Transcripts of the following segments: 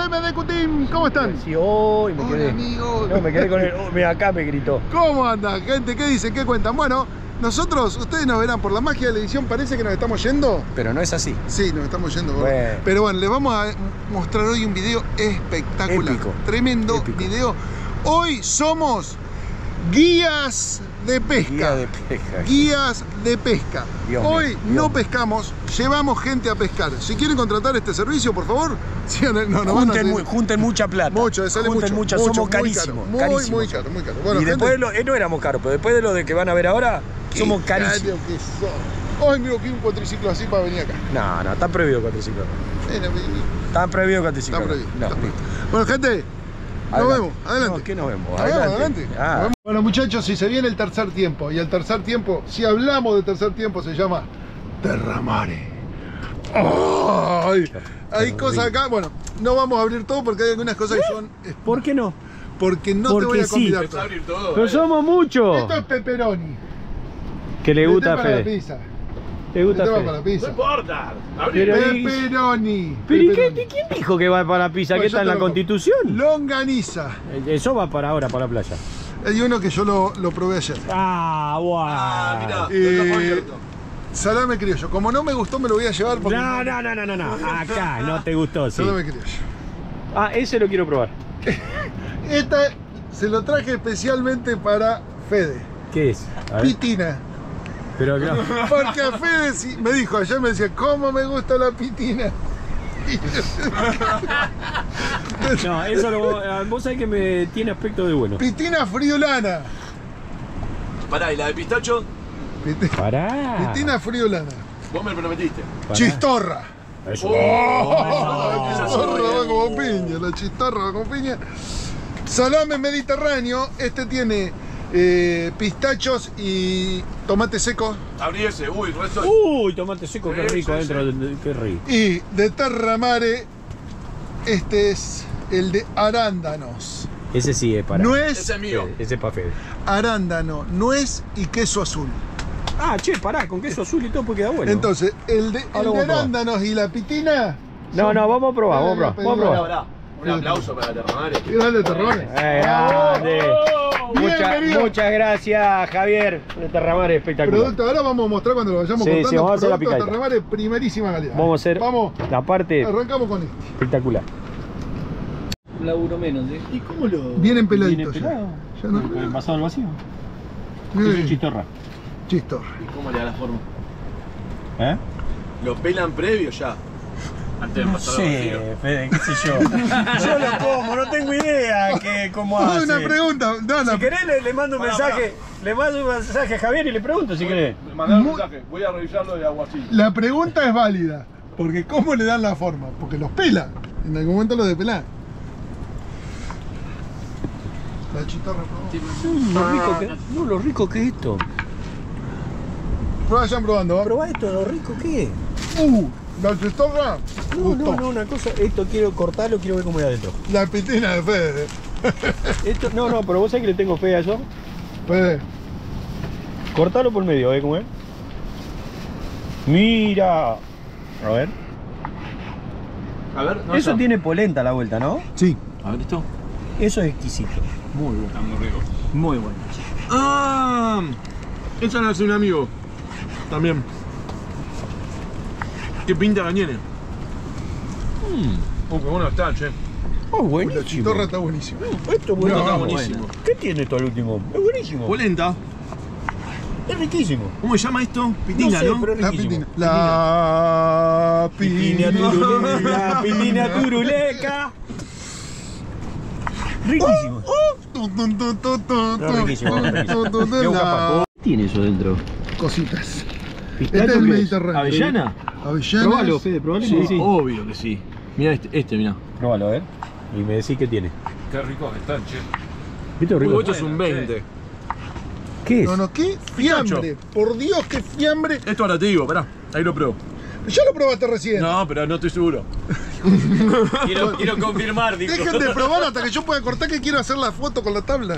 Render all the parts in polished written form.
amigos de MDQ Team, ¿cómo están? Sí, hoy me quedé. Amigos. No, me quedé con el... Mira, acá me gritó. ¿Cómo andan, gente? ¿Qué dicen? ¿Qué cuentan? Bueno, nosotros, ustedes nos verán, por la magia de la edición parece que nos estamos yendo. Pero no es así. Sí, nos estamos yendo. Bueno. Pero bueno, les vamos a mostrar hoy un video espectacular. Épico. Tremendo épico. Video. Hoy somos guías de pesca. Guía de pesca. Guías de pesca. Dios hoy Dios. No pescamos, llevamos gente a pescar. Si quieren contratar este servicio, por favor, junten mucha plata. Mucho, sale junten mucho. Somos carísimos. Muy caro. Bueno, y gente, después de lo, no éramos caros, pero después de lo de que van a ver ahora, somos carísimos. Hoy miro que un cuatriciclo así para venir acá. No, está prohibido el cuatriciclo. Está prohibido el cuatriciclo. Bueno, gente. Nos vemos, adelante. No, ¿qué nos vemos? Adelante. Bueno, muchachos, si se viene el tercer tiempo, y el tercer tiempo, si hablamos de tercer tiempo, se llama Terramare. ¡Oh! Hay cosas acá, bueno, no vamos a abrir todo porque hay algunas cosas que son... ¿Por qué no? Porque no te voy a convidar todo. Pero somos muchos. Esto es pepperoni. Que le gusta a Fede. ¿Te gusta Fede? Para la pizza. No importa. Pepperoni. ¿Pero quién dijo que va para la pizza? Bueno, ¿qué está en la Constitución? Longaniza. Eso va para ahora, para la playa. Hay uno que yo lo probé ayer. Ah, guau. Wow. Ah, mirá. Salame criollo. Como no me gustó, me lo voy a llevar porque... No. Acá no te gustó, sí. Salame criollo. Ah, ese lo quiero probar. Esta se lo traje especialmente para Fede. ¿Qué es? Pitina. Pero claro. Porque a Fede me dijo, ayer me decía, ¿cómo me gusta la pitina? No, eso lo, vos sabés que me tiene aspecto de bueno. Pitina friolana. Pará, ¿y la de pistacho? Pará. Pitina friolana. Vos me prometiste. Pará. Chistorra. Eso. ¡Oh! La chistorra va como piña, la chistorra va como piña. Salame mediterráneo, este tiene... pistachos y tomate seco. Abrí ese, tomate seco, qué rico adentro, qué rico. Y de Terramare, este es el de arándanos. Ese sí es para... Nuez, ese es mío. Ese es para Fede. Arándano, nuez y queso azul. Ah, che, pará, con queso azul y todo porque da bueno. Entonces, el de arándanos y la pitina... No, vamos a probar, Un aplauso para Terramare. Dale, Terramare. ¡Grande! Muchas gracias, Javier. El Terramare espectacular. Producto, ahora vamos a mostrar cuando lo vayamos contando. Sí, vamos a hacer la picadita. Terramare, primerísima calidad. Vamos a hacer la parte... Arrancamos con esto. Espectacular. Un laburo menos, ¿eh? ¿Y cómo lo...? Vienen peladitos. ¿Ya no? ¿Pasado al vacío? Es chistorra. Chistorra. ¿Y cómo le da la forma? ¿Eh? ¿Lo pelan previo ya? No sé, Fede, qué sé yo. Yo lo como, no tengo idea que cómo hace. Una pregunta, Si querés le mando un mensaje, le mando un mensaje a Javier y le pregunto si querés. Le mandé un mensaje, voy a revisarlo de aguacil. La pregunta es válida, porque ¿cómo le dan la forma? Porque los pelan, en algún momento los depelan. La chistorra, lo rico que es esto. Vayan probando, ¿va? Probá esto, lo rico que es. La chistorra. No, una cosa, esto quiero cortarlo, quiero ver cómo es adentro. La pitina de Fede. Esto, pero vos sabés que le tengo fe a eso. Fede. Cortalo por medio, ¿cómo es? Mira. A ver. Eso tiene polenta a la vuelta, ¿no? Sí. A ver esto. Eso es exquisito. Muy bueno. Está muy rico. Muy bueno. Ah, esa la hace un amigo. También. ¿Qué pinta que tiene? Qué bueno está, che. Buenísimo. La chistorra está buenísima. Esto está buenísimo. ¿Qué tiene esto al último? Es buenísimo. Polenta. Es riquísimo. ¿Cómo se llama esto? Pitina, ¿no? Pero la pitina. La pitina turuleca. Riquísimo. ¿Qué tiene eso dentro? Cositas. Este es el mediterráneo. ¿Avellana? Avellanas. Probalo, Fede, probalo. Sí. Obvio que sí. Mirá este mirá. Probalo, a ver. Y me decís qué tiene. Qué rico que están, che. ¿Viste rico? Esto es un 20. ¿Qué es? No, qué fiambre. Por Dios, qué fiambre. Esto ahora te digo, pará. Ahí lo pruebo. Ya lo probaste recién. No, pero no estoy seguro. quiero confirmar, digo. Dejen de probar hasta que yo pueda cortar, que quiero hacer la foto con la tabla.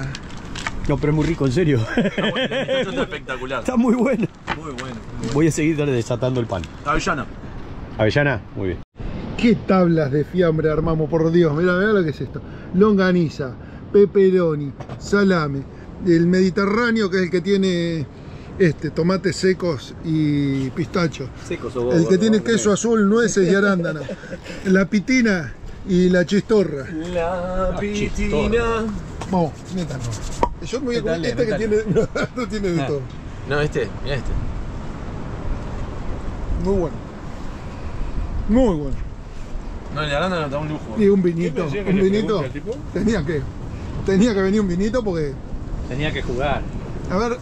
No, pero es muy rico, en serio. Está bueno, esto está espectacular. Está muy bueno. Voy a seguir desatando el pan. Avellana. Avellana, muy bien. Qué tablas de fiambre armamos, por Dios. Mirá, mirá lo que es esto. Longaniza, pepperoni, salame, el mediterráneo, que es el que tiene tomates secos y pistachos. Secos o bobo, el que tiene queso azul, nueces y arándanos. La pitina y la chistorra. La pitina. Vamos, neta no. Yo me voy a comer esta que tiene. No, no tiene de todo. No, mirá este. Muy bueno. Muy bueno. No, el arándano está un lujo. Y un vinito. ¿Un vinito? Tenía que venir un vinito porque. Tenía que jugar. A ver,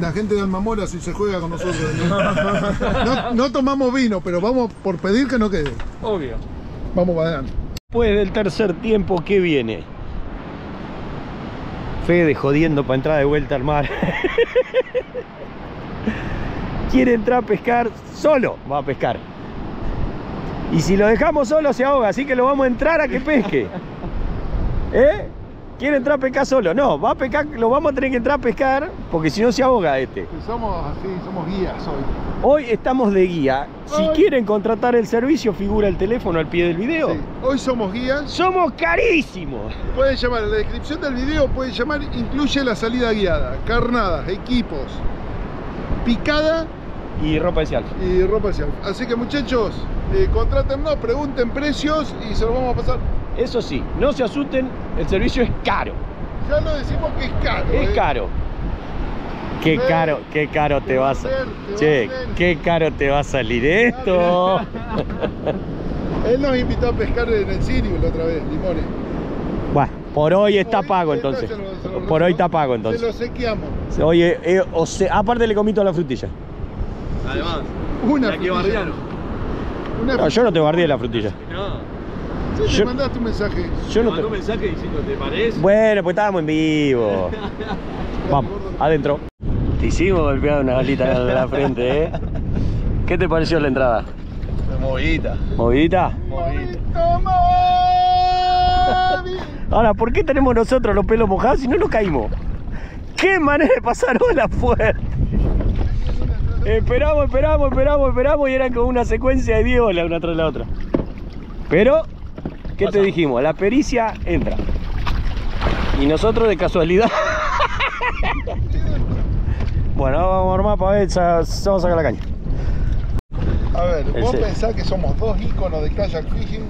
la gente de Almamora si se juega con nosotros. No, no tomamos vino, pero vamos por pedir que no quede. Obvio. Vamos para adelante. Después del tercer tiempo, ¿qué viene? Fede jodiendo para entrar de vuelta al mar. Quiere entrar a pescar, solo va a pescar. Y si lo dejamos solo se ahoga, así que lo vamos a entrar a que pesque. ¿Eh? ¿Quiere entrar a pescar solo? No, va a pescar, lo vamos a tener que entrar a pescar porque si no se ahoga este. Somos así, somos guías hoy. Hoy estamos de guía. Si quieren contratar el servicio, figura el teléfono al pie del video. Sí. Hoy somos guías. ¡Somos carísimos! Pueden llamar, en la descripción del video pueden llamar, incluye la salida guiada, carnadas, equipos, picada y ropa de Alfa. Y ropa de Alfa. Así que muchachos, contrátennos, pregunten precios y se los vamos a pasar. Eso sí, no se asusten, el servicio es caro. Ya lo decimos que es caro. Es caro. Qué caro te vas a salir. Che, qué caro te va a salir esto. Él nos invitó a pescar en el Sirius la otra vez, limones. Bueno, por hoy está pago entonces. Por hoy está pago entonces. Se lo sequeamos. Oye, aparte le comí toda la frutilla. Además, una que bardearon. No, yo no te bardeé la frutilla. No. Sí, te mandaste un mensaje. Yo no te mandé un mensaje diciendo, ¿te parece? Bueno, pues estábamos en vivo. Vamos, adentro. Te hicimos golpear una balita en la frente, ¿eh? ¿Qué te pareció la entrada? Movidita. ¿Movidita? Movidita. Ahora, ¿por qué tenemos nosotros los pelos mojados si no nos caímos? ¡Qué manera de pasar olas fuertes! Esperamos y eran con una secuencia de 10 olas una tras la otra. Pero, ¿qué te dijimos? La pericia entra. Y nosotros de casualidad. Bueno, vamos a armar para ver, vamos a sacar la caña. A ver, vos pensás que somos dos íconos de kayak fishing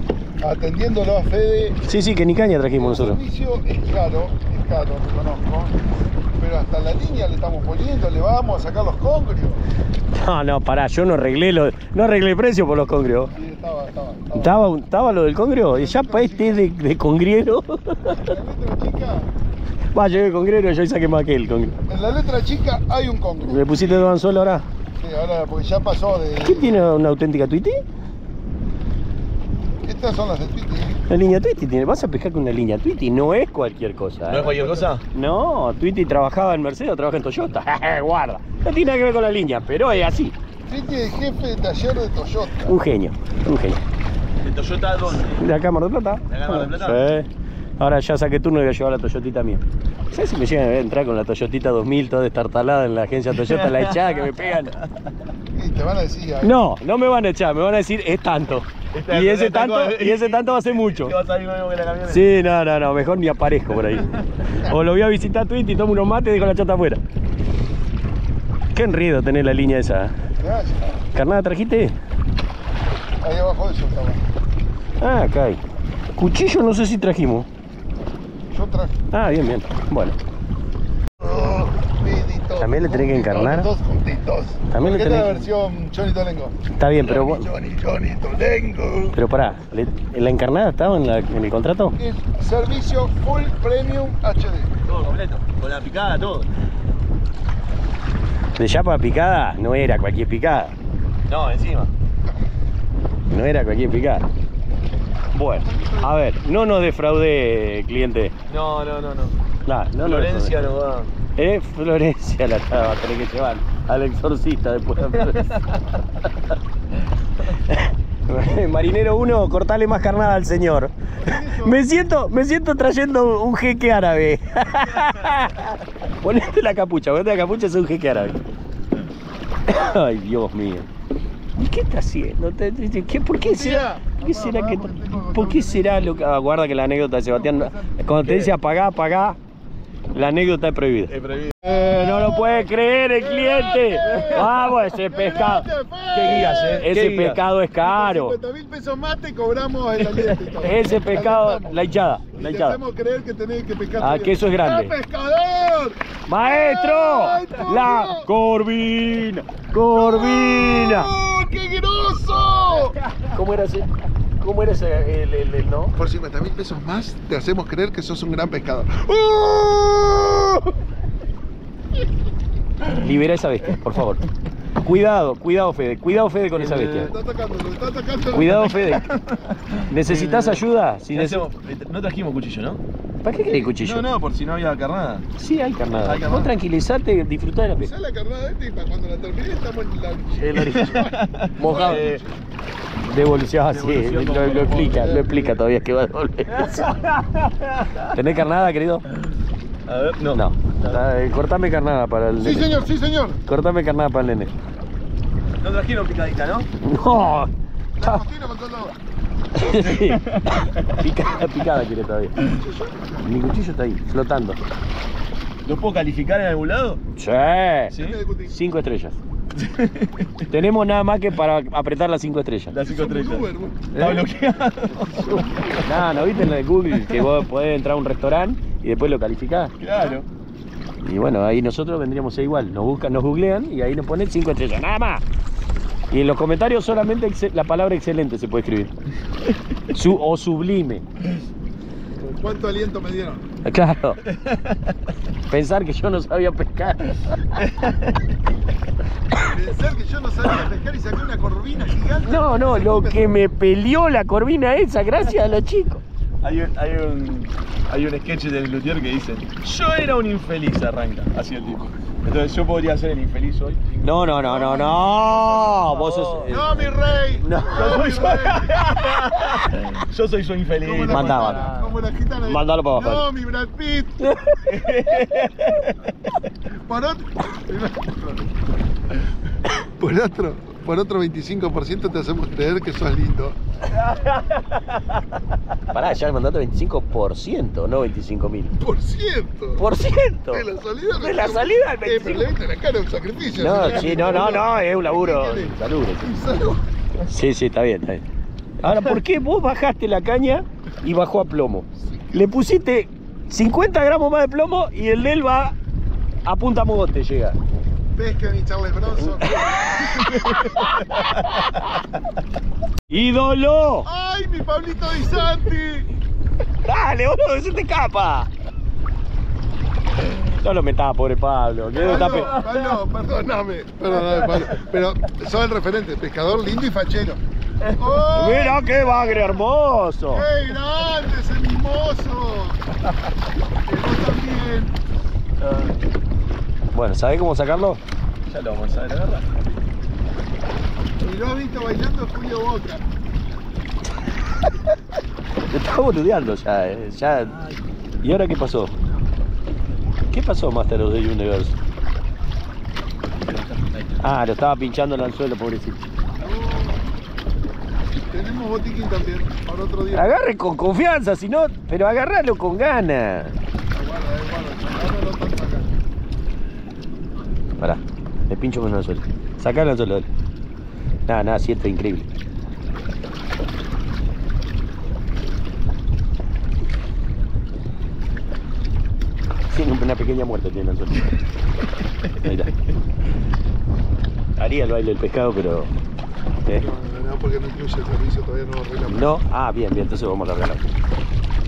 atendiéndolo a Fede. Sí, que ni caña trajimos nosotros. El servicio es caro, lo conozco. Pero hasta la línea le estamos poniendo, le vamos a sacar los congrios. No, pará, yo no arreglé el precio por los congrios. Sí, estaba lo del congrio, y ya para este es de congriero. Va, llegué congrero y yo saqué más que el congrio. En la letra chica hay un congrio. ¿Le pusiste dos anzuelos ahora? Sí, ahora porque ya pasó de... ¿Qué tiene una auténtica Twitty? Estas son las de Twitty. La línea Twitty tiene. Vas a pescar con una línea Twitty, no es cualquier cosa. ¿No es cualquier cosa? No, Twitty trabajaba en Mercedes, trabaja en Toyota. Guarda. No tiene nada que ver con la línea, pero es así. Twitty es jefe de taller de Toyota. Un genio, un genio. ¿De Toyota dónde? De la Cámara de Plata. ¿De la Cámara de Plata? Sí. Ahora ya saqué turno y voy a llevar la Toyotita mía. ¿Sabes si me llegan a entrar con la Toyotita 2000 toda destartalada en la agencia Toyota, la echada que me pegan? ¿Y te van a decir algo? No me van a echar, me van a decir es tanto. Y ese tanto va a ser mucho. Va a salir nuevo que la camioneta. Sí, no, mejor ni aparezco por ahí. O lo voy a visitar a Twitty y tomo unos mates y dejo la chata afuera. Qué enredo tener la línea esa. Gracias. ¿Carnada trajiste? Ahí abajo de eso estaba. Ah, cae. Cuchillo no sé si trajimos. Otra. Ah, bien. Bueno. También le tenés que encarnar. También le tenés la versión Johnny Tolengo. Está bien, pero vos... Johnny Tolengo. Pero pará, ¿la encarnada estaba en el contrato? El servicio Full Premium HD. Todo completo, con la picada, todo. De chapa picada, no era cualquier picada. No, encima. No era cualquier picada. Bueno, a ver, no nos defraude, cliente. No. Florencia no va. Florencia la va a tener que llevar al exorcista después. Marinero 1, cortale más carnada al señor. Me siento trayendo un jeque árabe. Ponete la capucha, es un jeque árabe. Ay, Dios mío. ¿Y qué está haciendo? ¿Por qué será? ¿Qué será que, ¿por qué será lo que...? Ah, guarda que la anécdota, Sebastián, cuando te dice apagá, apagá, la anécdota es prohibida. Es prohibida. No lo puede creer el cliente. Vamos, ese pescado. ¿Qué guías, Ese pescado es caro. 50.000 pesos más te cobramos el ambiente. Ese pescado, la hinchada. La hinchada. Hacemos creer que tenés que pescar. Ah, que eso es grande. ¡Pescador! ¡Maestro! ¡La corvina! ¡Corvina! ¡Oh, qué groso! ¿Cómo era ese? ¿Cómo eres el no? Por 50.000 pesos más te hacemos creer que sos un gran pescador. ¡Oh! Libera esa bestia, por favor. Cuidado, cuidado Fede con esa bestia. Está atacando, está atacando. Cuidado Fede. ¿Necesitas ayuda? Si no trajimos cuchillo, ¿no? ¿Para qué querés cuchillo? No, no, por si no había carnada. Sí, hay carnada. Hay carnada. Vos tranquilizate, disfrutá de la pesca. La carnada esta y para cuando la termine estamos en la orilla. Mojado. Devolución, sí, lo explica, todavía que va a volver. ¿Tenés carnada, querido? A ver, no. No. Cortame carnada para el nene. Sí, señor, Cortame carnada para el nene. No trajeron picadita, ¿no? No. La cocina con todo lado. Sí. Picada, quiere todavía. Mi cuchillo está ahí, flotando. ¿Lo puedo calificar en algún lado? Sí. 5 estrellas. Tenemos nada más que para apretar las 5 estrellas. Las 5 estrellas. Está bloqueado. Nada, ¿no viste en la de Google que vos podés entrar a un restaurante y después lo calificás? Claro. Y bueno, ahí nosotros vendríamos a igual. Nos buscan, nos googlean y ahí nos ponen 5 estrellas. Nada más. Y en los comentarios solamente la palabra excelente se puede escribir. O sublime. ¿Cuánto aliento me dieron? Claro. Pensar que yo no sabía pescar. Pensar que yo no sabía pescar y saqué una corvina gigante. No, no, lo que me peleó la corvina esa, gracias a los chicos. Hay un sketch del Luthier que dice: yo era un infeliz, arranca, así el tipo. Entonces yo podría ser el infeliz hoy. No, no, no, no, no. Vos sos... No, mi rey. No, no mi rey. Yo soy su infeliz. Mandaba. Como la gitana. Mandalo para abajo. No, mi Brad Pitt. Por otro 25% te hacemos creer que sos lindo. Pará, ya le mandaste 25%, no 25.000. Por ciento. De la salida. Al 25. Le la cara un sacrificio. No, sí, no, es un laburo. Salud. Sí, sí, está bien, Ahora, ¿por qué vos bajaste la caña y bajó a plomo? Le pusiste 50 gramos más de plomo y el de él va a punta mogote, llega. Pesca ni Charles Bronson. ¡Ídolo! ¡Ay, mi Pablito Di Santi! ¡Dale, boludo, se te escapa! No lo metaba, pobre Pablo. Pablo, perdóname, Pablo. Pero sos el referente, pescador lindo y fachero. ¡Oh! ¡Mira qué bagre hermoso! ¡Qué grande ese mimoso! ¡Que vos también! Bueno, ¿sabés cómo sacarlo? Ya lo vamos a saber, ¿verdad? Y lo has visto bailando Julio Boca. Te estaba boludeando ya, ¿Y ahora qué pasó? ¿Qué pasó, Master of the Universe? Ah, lo estaba pinchando el anzuelo, pobrecito. Tenemos botiquín también, para otro día. Agarre con confianza, si no... Pero agárralo con ganas. Aguarda. Pará, le pincho con el anzuelo. Sacá el anzuelo. Nada, sí, esto es increíble. Tiene una pequeña muerte, tiene el anzuelo. Ahí está. Haría el baile del pescado, pero... No, porque no incluye el servicio, todavía no lo arreglamos. No, bien, entonces vamos a arreglar.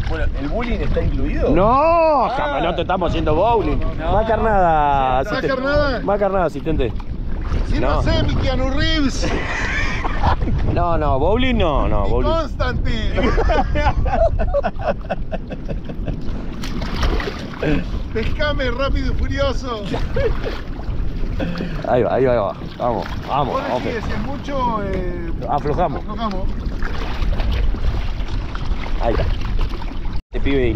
Bueno, ¿el bowling está incluido? ¡No! Jamás, no te estamos haciendo bowling. No. Más carnada. Más carnada, asistente. Si no sé, mi Keanu Reeves. No, bowling no. Y bowling. Constantine. Pescame rápido y furioso. Ahí va. Vamos. Ahora sí, si es mucho... Aflojamos. Ahí está. Este pibe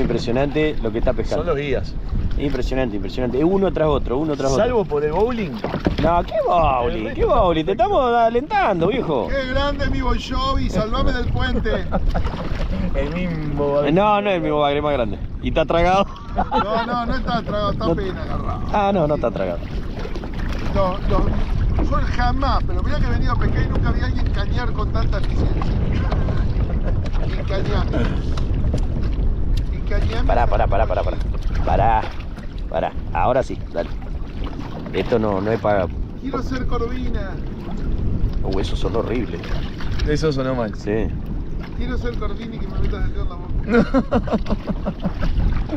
impresionante lo que está pescando. Son los guías. Impresionante, impresionante. Uno tras otro, uno tras otro. ¿Salvo por el bowling? No, ¿qué bowling? ¿Qué bowling? Te estamos alentando, viejo. ¡Qué grande mi Bolshovi! ¡Salvame del puente! El mismo bagre. No, no es el mismo bagre, más grande. ¿Y está tragado? No, no, no está tragado, está no, bien agarrado. Ah, no, no está tragado. No, no, yo jamás, pero mirá que he venido a pescar y nunca vi a alguien cañar con tanta eficiencia. Encañar. Pará. Ahora sí, dale. Esto no, no es para... Quiero ser corvina. Oh, eso sonó horrible. Eso sonó mal. Sí. Quiero ser corvina y que me metas el dedo en la boca.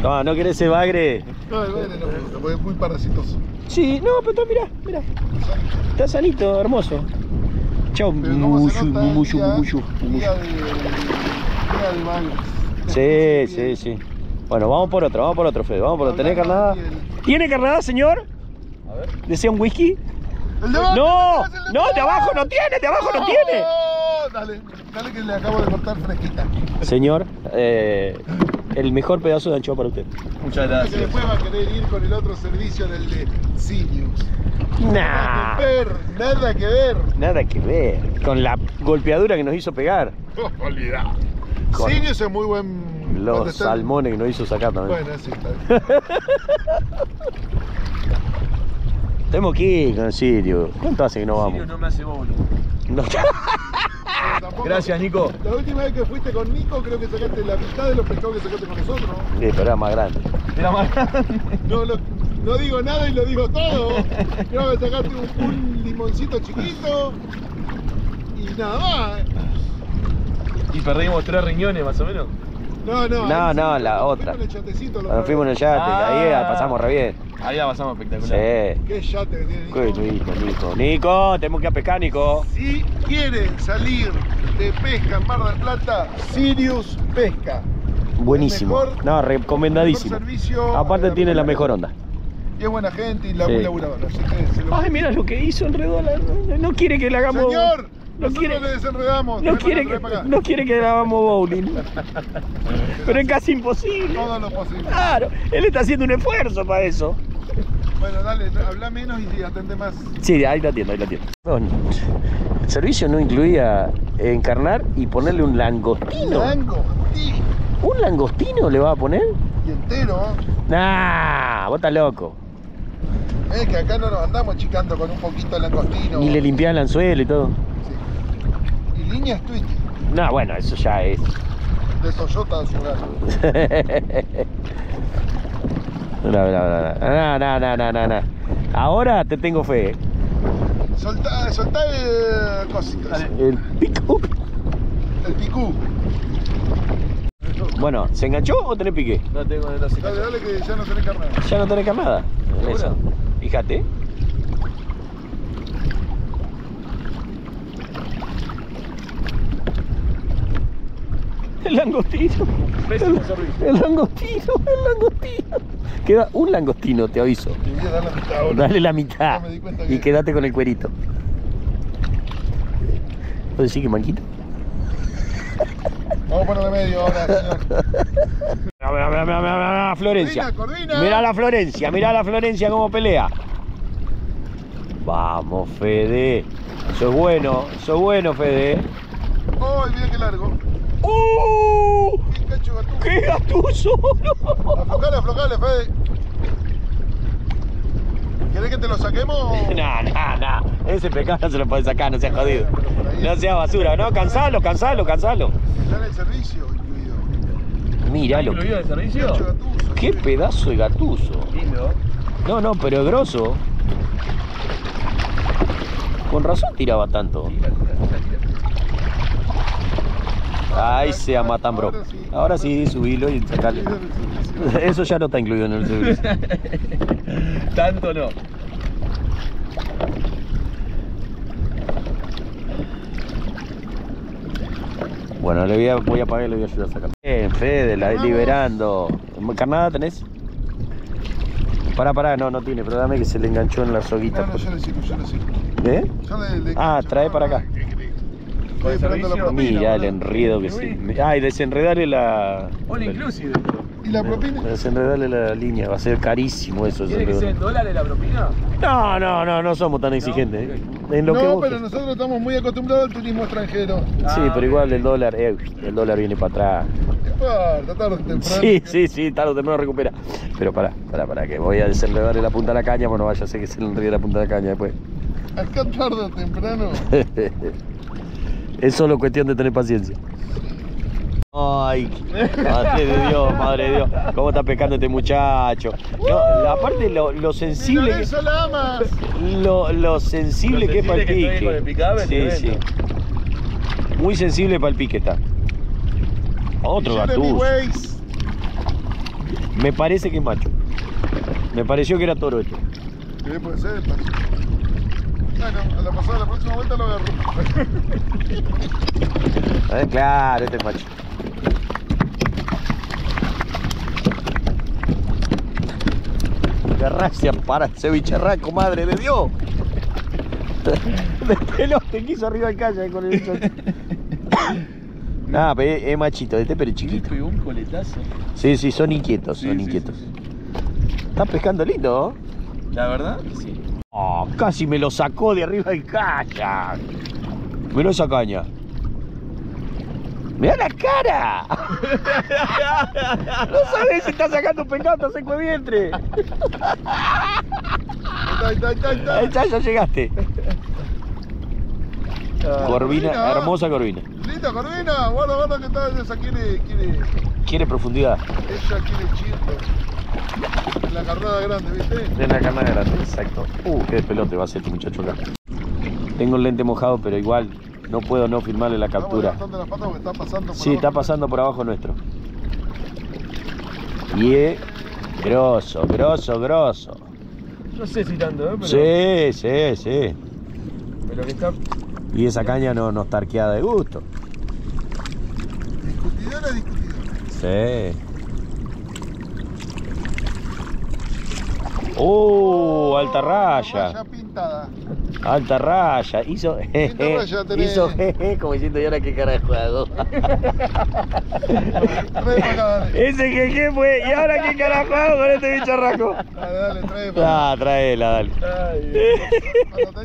No, no querés ese bagre. No, el bagre no, porque es muy parasitoso. Sí, no, pero mirá, mirá. Está sanito, hermoso. Chau, mucho. Sí, sí, sí. Bueno, vamos por otro, Fede, vamos por otro. ¿Tenés carnada? ¿Tiene carnada, señor? A ver. ¿Desea un whisky? ¡No! ¡No, de abajo no tiene! ¡De abajo no tiene! Dale, dale que le acabo de cortar fresquita. Señor, el mejor pedazo de anchoa para usted. Muchas gracias. Que después va a querer ir con el otro servicio del de Sirius. Nah. Nada que ver. Nada que ver. Con la golpeadura que nos hizo pegar. Olvidado. Sirius es muy buen... Los salmones que nos hizo sacar también. Bueno, sí, está bien. Tenemos que ir con Sirius. ¿Cuánto hace que no vamos? Sirius no me hace bolo. No. Gracias, Nico. La última vez que fuiste con Nico, creo que sacaste la mitad de los pescados que sacaste con nosotros. Sí, pero era más grande. Era más grande. No, no digo nada y lo digo todo. Creo que sacaste un limoncito chiquito y nada más. Y perdimos 3 riñones más o menos. No, no, no, no, la otra. Cuando fuimos en el yate, ahí la pasamos re bien. Ahí la pasamos espectacular. Sí. Qué yate que tiene Nico. Nico, tenemos que ir a pescar, Nico. Si quieren salir de pesca en Mar del Plata, Sirius Pesca. Buenísimo. Mejor, no, recomendadísimo. Servicio, aparte tiene la mejor onda. Y es buena gente y la muy laburadora. Ay, mira lo que hizo, enredó. No quiere que le hagamos... ¡Señor! No quiere, le desenredamos, no quiere que grabamos bowling. Pero es casi imposible. Todo lo posible. Claro, él está haciendo un esfuerzo para eso. Bueno, dale, habla menos y atende más. Sí, ahí la atiendo, ahí la atiendo. El servicio no incluía encarnar y ponerle un langostino. ¡Langostino! ¿Un langostino le va a poner? Y entero. Nah, vos estás loco. Es que acá no nos andamos chicando con un poquito de langostino. Y le limpiaba el anzuelo y todo. Líneas Twitty. No, bueno, eso ya es. De Toyota a su gato. No. Ahora te tengo fe. Soltá el cosito. El pico. El picú. Bueno, ¿se enganchó o tenés pique? No tengo, no se enganchó. Dale, dale que ya no tenés carnada. Ya no tenés carnada. Eso. Fíjate. El langostino. El langostino. Queda un langostino, te aviso. Te voy a dar la mitad ahora. Dale la mitad. No me di cuenta que... Y quédate con el cuerito. ¿Puedes decir que manquito? Vamos a ponerle medio ahora, señor. Mirá, Florencia. Corvina. Mirá la Florencia, cómo pelea. Vamos, Fede. Eso es bueno, Fede. Oh, mira qué largo. ¡Qué gatuso! Aflojale, Fede. ¿Querés que te lo saquemos? No. Ese pescado no se lo puede sacar, no seas jodido. No sea basura, no, cansalo. Está en el servicio incluido. Mirá lo que... ¡Qué pedazo de gatuso! Lindo. No, pero es grosso. Con razón tiraba tanto. Ahí se amatan, bro. Ahora sí, subilo y sacale. Eso ya no está incluido en el servicio. Tanto no. Bueno, le voy a pagar y le voy a ayudar a sacar. Bien, Fede, la liberando. ¿Carnada tenés? Pará, no tiene, pero dame que se le enganchó en la soguita. No, yo le sigo. ¿Eh? Trae para acá. Mira el enredo que sí. Ay, desenredarle la... All inclusive. ¿Y la propina? Desenredale la línea, va a ser carísimo eso. ¿Tiene que ser en dólares la propina? No, no, no, no somos tan exigentes. Okay. En lo no, que pero nosotros estamos muy acostumbrados al turismo extranjero. Ah, sí, pero igual el dólar viene para atrás. Tarde, tarde, temprano. Sí, sí, sí, tarde o temprano recupera. Pero pará, que voy a desenredarle la punta a la caña, bueno, vaya a ser que se le enrede la punta a la caña después. Acá tarde o temprano. Es solo cuestión de tener paciencia. Ay, madre de Dios, cómo está pescando este muchacho. No, aparte lo sensible que, lo sensible que es para el pique. Sí, sí. Muy sensible para el pique está. Otro gatú. Me parece que es macho. Me pareció que era toro esto. ¿Qué puede ser? Bueno, a la pasada, la próxima vuelta lo agarro. Claro, este es macho. Gracias para ese bicharraco, madre de Dios. De pelote que hizo arriba del calle con el bicho. Nah, pero es machito, este pero es chiquito. Pegó un coletazo. Sí, sí, son inquietos, sí, son inquietos. Sí, sí. Están pescando lindo, ¿no? La verdad que sí. Oh, casi me lo sacó de arriba del kayak. Mirá esa caña. ¡Mirá la cara! No sabés si está sacando un pescado seco de vientre. Ahí está, ya llegaste. Corvina, hermosa corvina. Linda corvina, guarda que está, esa quiere profundidad. Ella quiere chiste. En la carnada grande, ¿viste? En la carnada grande, exacto. Qué despelote va a ser este muchacho acá. Tengo el lente mojado, pero igual no puedo no filmarle la captura. Sí, está pasando por abajo nuestro. Y es grosso, grosso, grosso. No sé si tanto, ¿eh? Pero... Sí. Pero que está... Y esa caña no está arqueada de gusto. Discutidora. Sí. ¡Oh! Alta raya. Raya pintada. Alta raya. Hizo jeje. Hizo jeje como diciendo, ¿y ahora qué carajo hago? Ese jeje fue, ¿y ahora qué carajo hago con este bicharraco? Dale, trae para. Ah, traela, dale. Ay,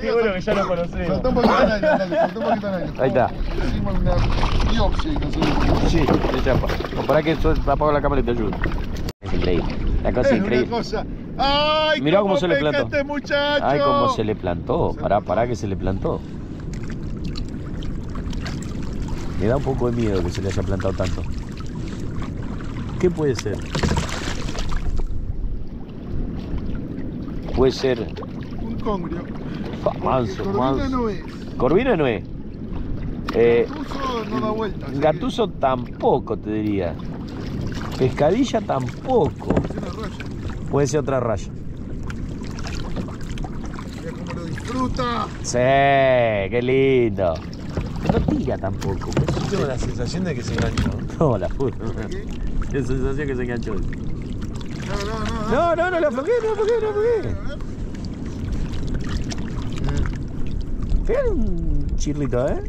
qué bueno que ya lo conocemos. Saltó un poquito de aire, Ahí está. Hicimos una biopsia. Sí, de chapa. Para que apago la cámara y te ayudo. Es increíble. La cosa es increíble. ¡Ay, mirá cómo se le plantó! Este muchacho. ¡Ay, cómo se le plantó! Pará que se le plantó. Me da un poco de miedo que se le haya plantado tanto. ¿Qué puede ser? Puede ser... un congrio. Manso, corvina no es. Corvina no es. Gatuso no da vuelta. Gatuso que... tampoco, te diría. Pescadilla tampoco. Puede ser otra raya. Mira cómo lo disfruta. Sí, qué lindo. No tira tampoco. Yo tengo la sensación de que se enganchó. No, la puta. La sensación que se enganchó. No, la afloqué, no la afloqué. Pegale un chirlito, ¿eh?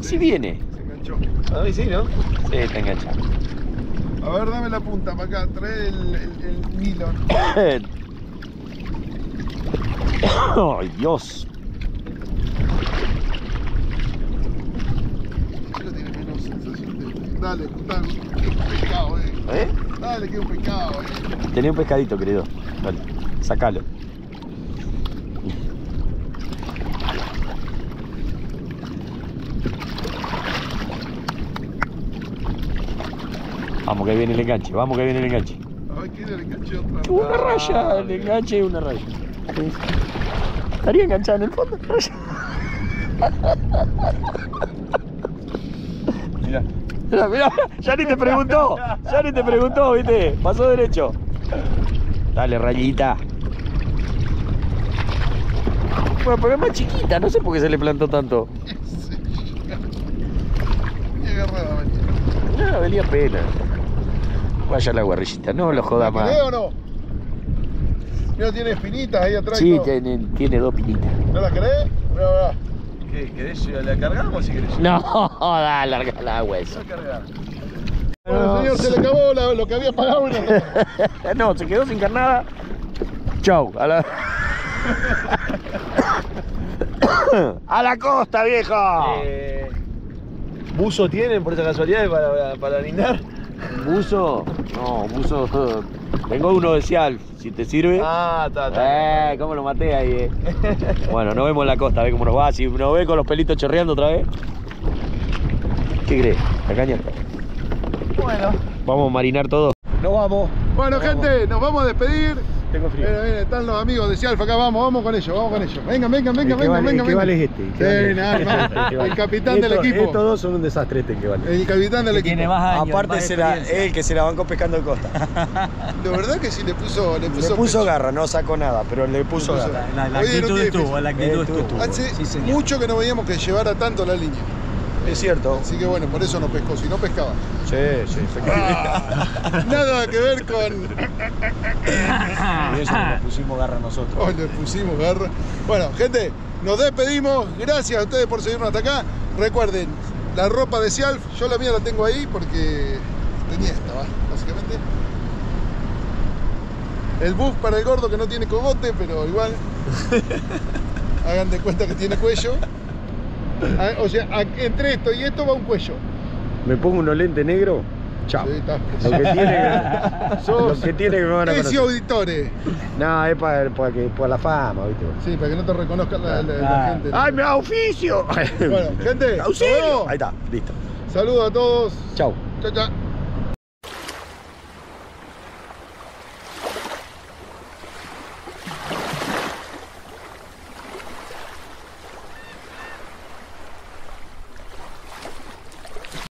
Sí viene. Se enganchó. Ah, sí, ¿no? Sí, está enganchado. A ver, dame la punta para acá, trae el nylon. ¡Ay, oh, Dios! Yo tengo menos sensación de... Dale, puta, que un pescado, ¿eh? Dale, que un pescado, ¿eh? Tenía un pescadito, querido. Dale, sacalo. Vamos que viene el enganche, Ay, ¿qué era el enganche? Una raya, el enganche y una raya. Estaría enganchada en el fondo. Mirá, ya ni te preguntó, viste, pasó derecho. Dale, rayita. Bueno, pero es más chiquita, no sé por qué se le plantó tanto. No, valía pena. Vaya la guarrillita, no lo joda más. ¿Tiene o no? Mira, tiene espinitas ahí atrás. Sí, tiene dos pinitas. ¿No la querés? Mirá. ¿Qué? ¿Querés? ¿La cargamos o si querés? No, larga la hueso. Bueno, señor, se le acabó lo que había pagado. No, se quedó sin carnada. Chau. A la costa, viejo. ¿Buzo tienen por esa casualidad para brindar? ¿Buzo? No, buzo. Tengo uno de Cial, si te sirve. Ah, está. Cómo lo maté ahí, Bueno, nos vemos en la costa, a ver cómo nos va. Si nos ve con los pelitos chorreando otra vez. ¿Qué crees? La caña. Bueno. Vamos a marinar todo. Nos vamos. Bueno, gente, nos vamos a despedir. Tengo frío. Miren, están los amigos de Alfa acá, vamos con ellos, vengan. ¿Qué vale este? El capitán del equipo. Estos dos son un desastre, este que vale. El capitán del equipo. Tiene más años. Aparte será él que se la bancó pescando de costa. De verdad que sí, le puso garra, no sacó nada, pero le puso garra. La actitud estuvo, Hace mucho que no veíamos que llevara tanto la línea. Es cierto. Así que bueno, por eso no pescó, si no pescaba. Sí, nada que ver con... Y eso nos pusimos garra nosotros. Hoy le pusimos garra. Bueno, gente, nos despedimos. Gracias a ustedes por seguirnos hasta acá. Recuerden, la ropa de Cialf, yo la mía la tengo ahí porque tenía esta, básicamente. El buff para el gordo que no tiene cogote, pero igual. Hagan de cuenta que tiene cuello. O sea, entre esto y esto va un cuello. Me pongo unos lentes negros. Chao. Sí, lo que tiene que me van a conocer. Precio auditores. No, es para la fama, ¿viste? Sí, para que no te reconozcan la gente. ¡Ay, me da oficio! Bueno, gente. ¡Auxilio! Ahí está, listo. Saludos a todos. Chao. Chao.